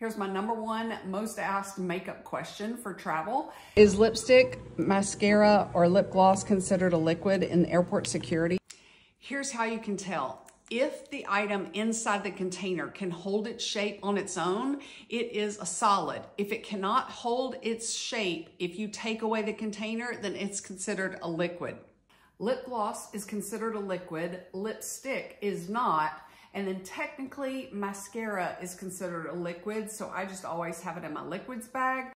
Here's my number one most asked makeup question for travel. Is lipstick, mascara, or lip gloss considered a liquid in airport security? Here's how you can tell. If the item inside the container can hold its shape on its own, it is a solid. If it cannot hold its shape, if you take away the container, then it's considered a liquid. Lip gloss is considered a liquid, lipstick is not, and then technically mascara is considered a liquid, so I just always have it in my liquids bag.